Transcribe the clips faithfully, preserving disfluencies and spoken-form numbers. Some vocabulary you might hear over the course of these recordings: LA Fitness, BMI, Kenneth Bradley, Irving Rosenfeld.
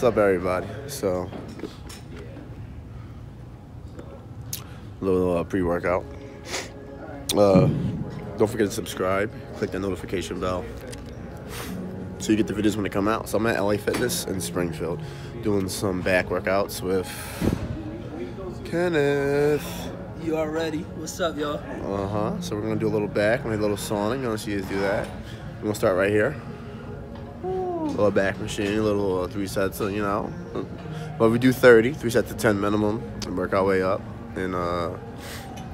What's up, everybody? So, little uh, pre-workout. Uh, don't forget to subscribe. Click that notification bell so you get the videos when they come out. So I'm at L A Fitness in Springfield doing some back workouts with Kenneth. You already? What's up, y'all? Uh huh. So we're gonna do a little back, gonna do a little sawing. Gonna see you do that. We're gonna start right here. A little back machine, a little uh, three sets, so you know. But we do thirty, three sets of ten minimum, and work our way up. And uh,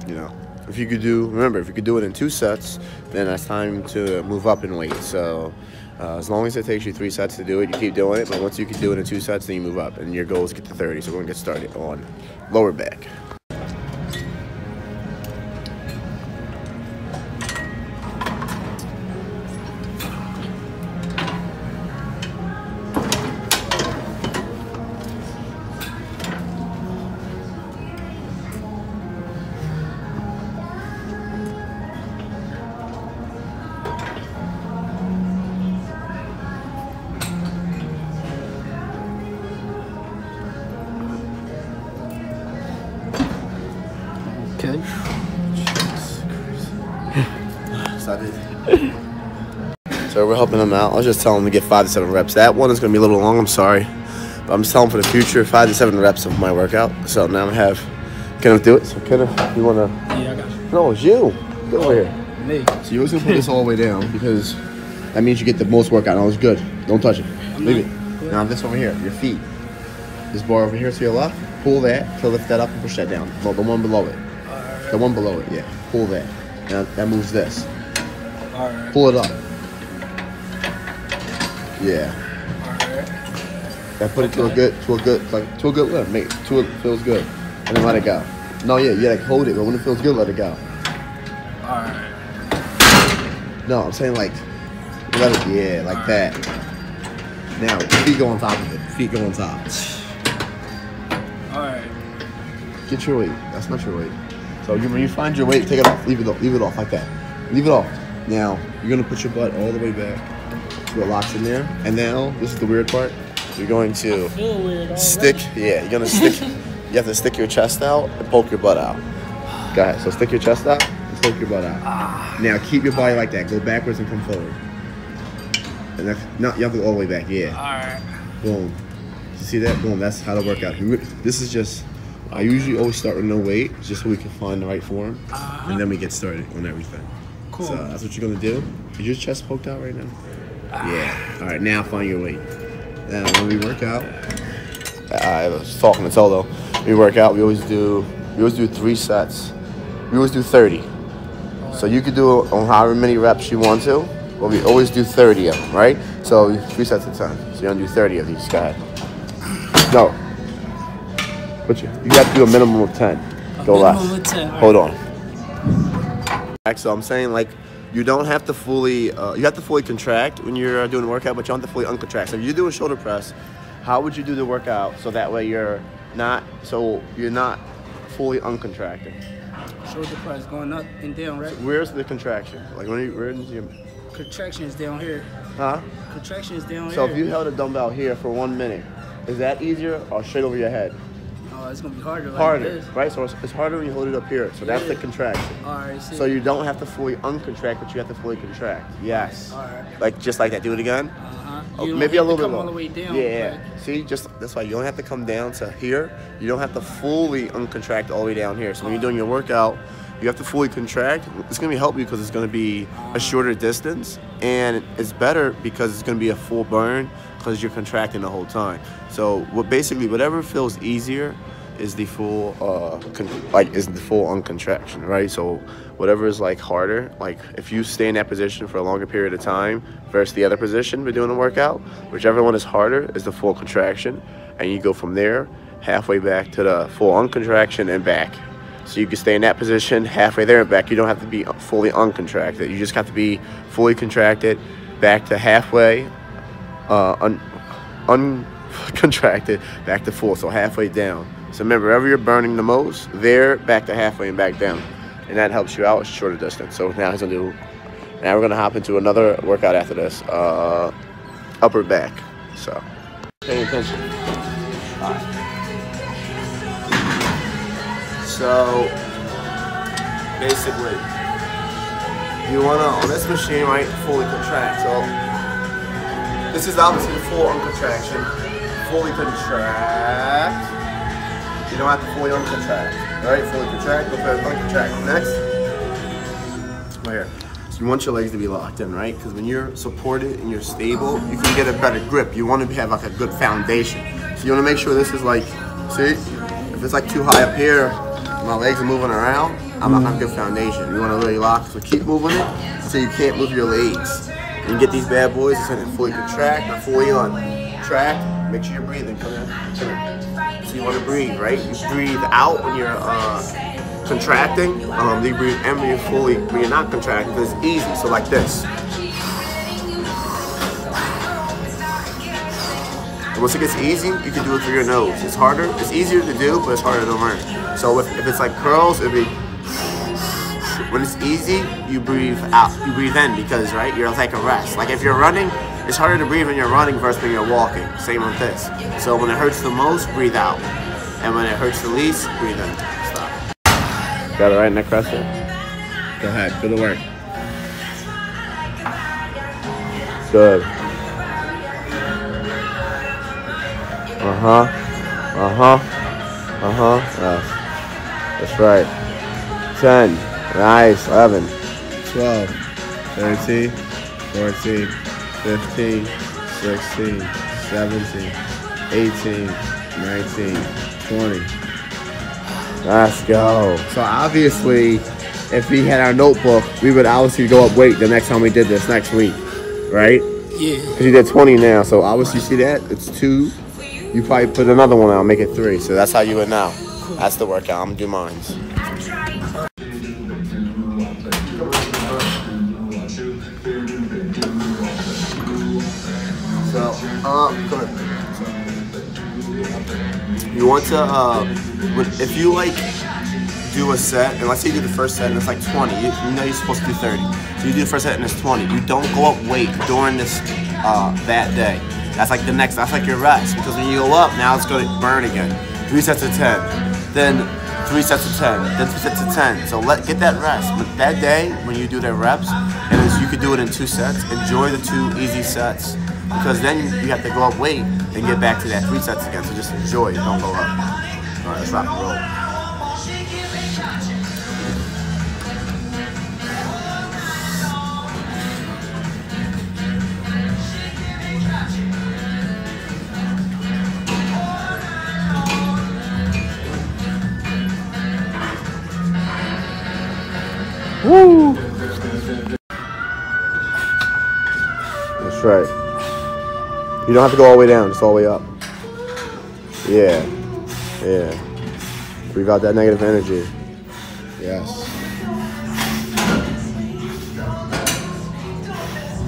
you know, if you could do, remember, if you could do it in two sets, then that's time to move up in weight. So uh, as long as it takes you three sets to do it, you keep doing it. But once you can do it in two sets, then you move up, and your goal is to get to thirty. So we're gonna get started on lower back. Okay. Jesus Christ. Stop it. So we're helping them out. I was just telling them to get five to seven reps. That one is going to be a little long. I'm sorry. But I'm just telling them for the future, five to seven reps of my workout. So now I have Kenneth do it. So Kenneth, you want to? Yeah, I got you. No, it's you. Get over here. Me. So you're just going to put this all the way down because that means you get the most workout. No, it's good. Don't touch it. Leave it. Now this over here, your feet. This bar over here to your left. Pull that to lift that up and push that down. No, the one below it. The one below it, yeah. Pull that. Now that moves this. Alright. Pull it up. Yeah. Alright. That put okay. it to a good, to a good, like to a good lift. Make to it feels good, and then let it go. No, yeah, you like hold it, but when it feels good, let it go. Alright. No, I'm saying like, let it, yeah, like right. that. Now feet go on top of it. Feet go on top. Alright. Get your weight. That's not your weight. So you, when you find your weight, take it off. Leave it off. Leave it off like that. Leave it off. Now you're gonna put your butt all the way back to it locks in there. And now this is the weird part. You're going to stick. Yeah, you're gonna stick. You have to stick your chest out and poke your butt out. Go ahead. So stick your chest out and poke your butt out. Now keep your body like that. Go backwards and come forward. And that's not. You have to go all the way back. Yeah. All right. Boom. You see that? Boom. That's how to work out. This is just. I usually always start with no weight, just so we can find the right form, uh-huh. and then we get started on everything. Cool. So that's what you're gonna do. Is your chest poked out right now? Ah. Yeah. All right, now find your weight. Now when we work out, I was talking to Tolo. We work out. We always do. We always do three sets. We always do thirty. So you could do it on however many reps you want to, but we always do thirty of them, right? So three sets at a time. So you're gonna do thirty of these. Go ahead. No. But you, you have to do a minimum of ten. A Go last. ten. Hold on. So I'm saying like you don't have to fully, uh, you have to fully contract when you're doing a workout, but you don't have to fully uncontract. So if you do a shoulder press, how would you do the workout so that way you're not, so you're not fully uncontracting? Shoulder press going up and down, right? So where's the contraction? Like when you, where in the gym? Contraction is down here. Huh? Contraction is down so here. So if you held a dumbbell here for one minute, is that easier or straight over your head? Oh, it's gonna be harder. Like harder, this. right? So it's, it's harder when you hold it up here. So yeah. that's the contraction. All right. See. So you don't have to fully uncontract, but you have to fully contract. Yes. All right. Like just like that. Do it again. Uh huh. Oh, maybe a little bit more. All the way down, yeah. Like. See, just that's why you don't have to come down to here. You don't have to fully uncontract all the way down here. So when you're doing your workout, you have to fully contract. It's gonna be help you because it's gonna be a shorter distance, and it's better because it's gonna be a full burn because you're contracting the whole time. So what basically whatever feels easier is the full uh con like is the full uncontraction, right? So whatever is like harder, like if you stay in that position for a longer period of time versus the other position we're doing a workout, whichever one is harder is the full contraction, and you go from there halfway back to the full uncontraction and back. So you can stay in that position halfway there and back. You don't have to be fully uncontracted. You just have to be fully contracted back to halfway, uh, un uncontracted back to full. So halfway down. So remember, wherever you're burning the most, there, back to halfway and back down. And that helps you out. It's a shorter distance. So now he's gonna do. Now we're gonna hop into another workout after this. Uh, upper back. So. Pay attention. All right. So basically, you wanna on this machine, right? Fully contract. So this is obviously full on contraction. Fully contract. You don't have to fully uncontract. All right, fully contract. Go for uncontract. Next, right here. You want your legs to be locked in, right? Because when you're supported and you're stable, you can get a better grip. You want to have like a good foundation. So you want to make sure this is like, see, if it's like too high up here, my legs are moving around, I'm not on a good foundation. You want to really lock, so keep moving it so you can't move your legs. And you get these bad boys, it's like fully contract, or fully on track. Make sure you're breathing. Come in, come in. So you want to breathe, right? You breathe out when you're, uh, contracting, um, you breathe in when you're fully, when you're not contracting, because it's easy, so like this. And once it gets easy, you can do it through your nose. It's harder, it's easier to do, but it's harder to learn. So if, if it's like curls, it'd be, when it's easy, you breathe out, you breathe in, because, right, you're like a rest. Like if you're running, it's harder to breathe when you're running versus when you're walking, same with this. So when it hurts the most, breathe out. And when it hurts the least, breathe in. Got it right in that crescent. Go ahead, do the work. Good. Uh-huh. Uh-huh. Uh-huh. Oh, that's right. ten. Nice. eleven. twelve. thirteen. fourteen. fifteen. sixteen. seventeen. eighteen. nineteen. twenty. Let's go. So obviously, if we had our notebook, we would obviously go up weight the next time we did this next week, right? Yeah. Because you did twenty now, so obviously you see that? It's two. You probably put another one out, make it three. So that's how you would now. That's the workout. I'm going to do mine. So, um, good. You want to, uh, if you like do a set, and let's say you do the first set and it's like twenty, you, you know you're supposed to do thirty. So you do the first set and it's twenty. You don't go up weight during this, uh, that day. That's like the next, that's like your rest. Because when you go up, now it's going to burn again. Three sets of ten, then three sets of ten, then two sets of ten. So let get that rest. But that day, when you do the reps, and you could do it in two sets, enjoy the two easy sets. Because then you have to go up weight and get back to that three sets again. So just enjoy it. Don't go up. All right, let's rock and roll. Woo! That's right. You don't have to go all the way down, just all the way up. Yeah, yeah. Breathe out that negative energy. Yes.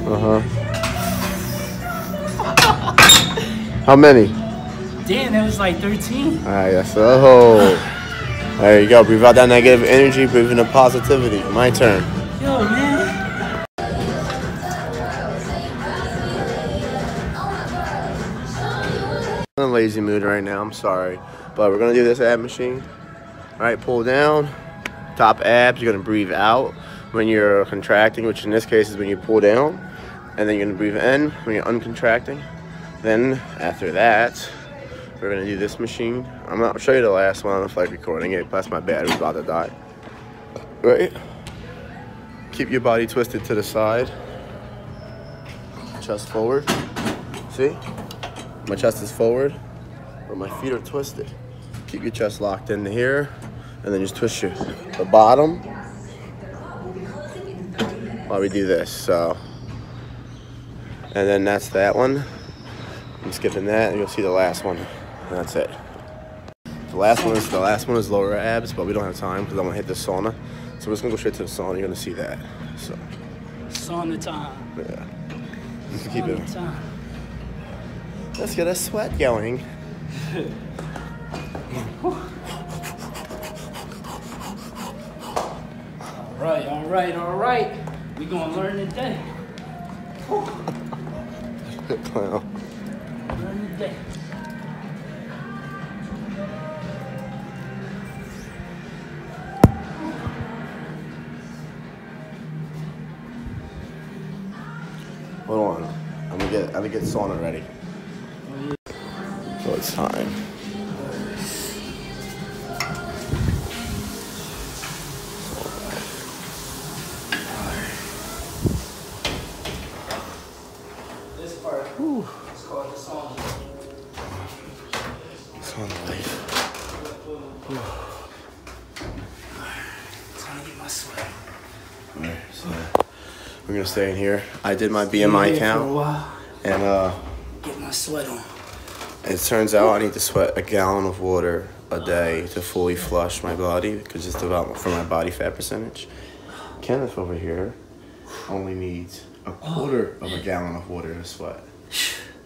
Uh huh. How many? Damn, that was like thirteen. All right, that's oh. There you go. Breathe out that negative energy. Breathe in the positivity. My turn. Yo, man. In a lazy mood right now, I'm sorry, but we're gonna do this ab machine. All right, pull down, top abs. You're gonna breathe out when you're contracting, which in this case is when you pull down, and then you're gonna breathe in when you're uncontracting. Then after that, we're gonna do this machine. I'm not I'll show you the last one. I don't know if I like recording it, but that's my battery's about to die. Right? Keep your body twisted to the side, chest forward. See? My chest is forward, but my feet are twisted. Keep your chest locked into here, and then just twist your the bottom while we do this. So, and then that's that one. I'm skipping that, and you'll see the last one. And that's it. The last one is the last one is lower abs, but we don't have time because I'm gonna hit the sauna. So we're just gonna go straight to the sauna. You're gonna see that. So, sauna time. Yeah. Just to keep it. Time. Let's get a sweat going. all right, all right, all right. We gonna learn today. Learn today. day. Hold on. I'm gonna get I'm gonna get sauna ready. So it's time. We're gonna stay in here. I did my B M I count, and uh, get my sweat on. It turns out I need to sweat a gallon of water a day to fully flush my body, because it's about for my body fat percentage. Kenneth over here only needs a quarter of a gallon of water to sweat,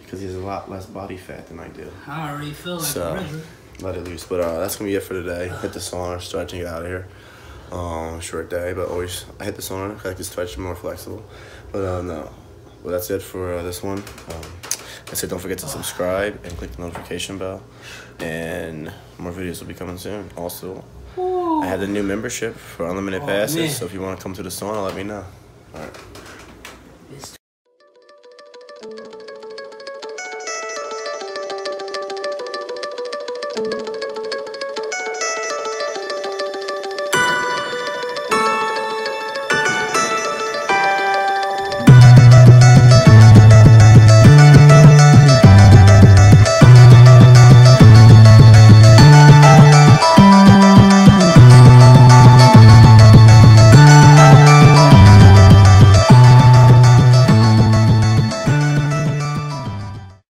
because he has a lot less body fat than I do. I already feel like so, a river. Let it loose. But uh, that's gonna be it for today. Hit the sauna, stretch, and get out of here. Um, short day, but always I hit the sauna. I like to stretch more flexible, but uh, no. Well, that's it for uh, this one. Um, I said don't forget to subscribe and click the notification bell, and more videos will be coming soon. Also, I had a new membership for unlimited oh, passes, man. So if you want to come to the sauna, let me know. All right.